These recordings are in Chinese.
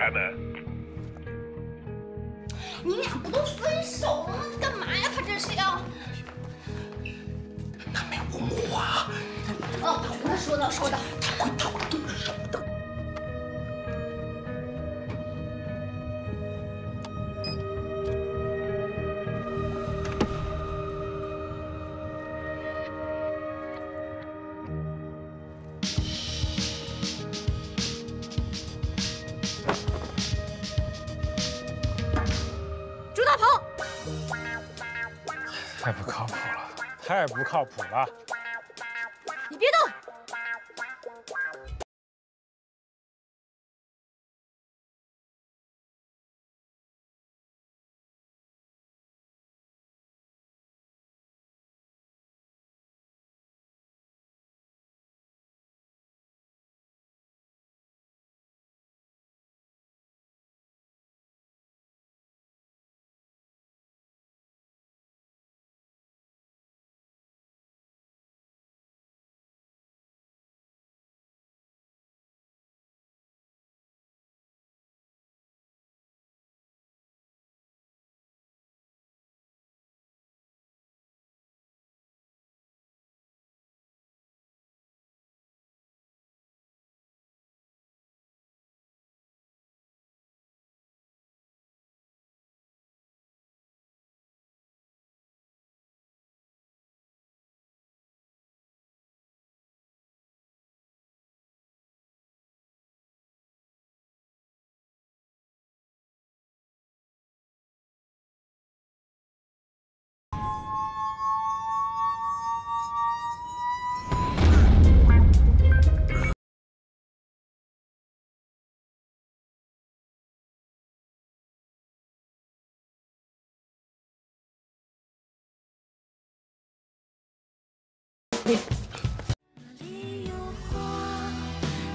开门。你俩不都分手了吗？干嘛呀？他这是要……他没问我啊。哦，他说的。他会动手的。 太不靠谱了，太不靠谱了！你别动！哪里有花，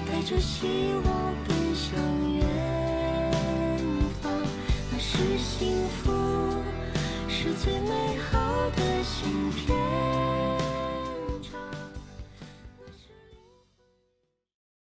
带着希望奔向远方。那是幸福，是最美好的信片。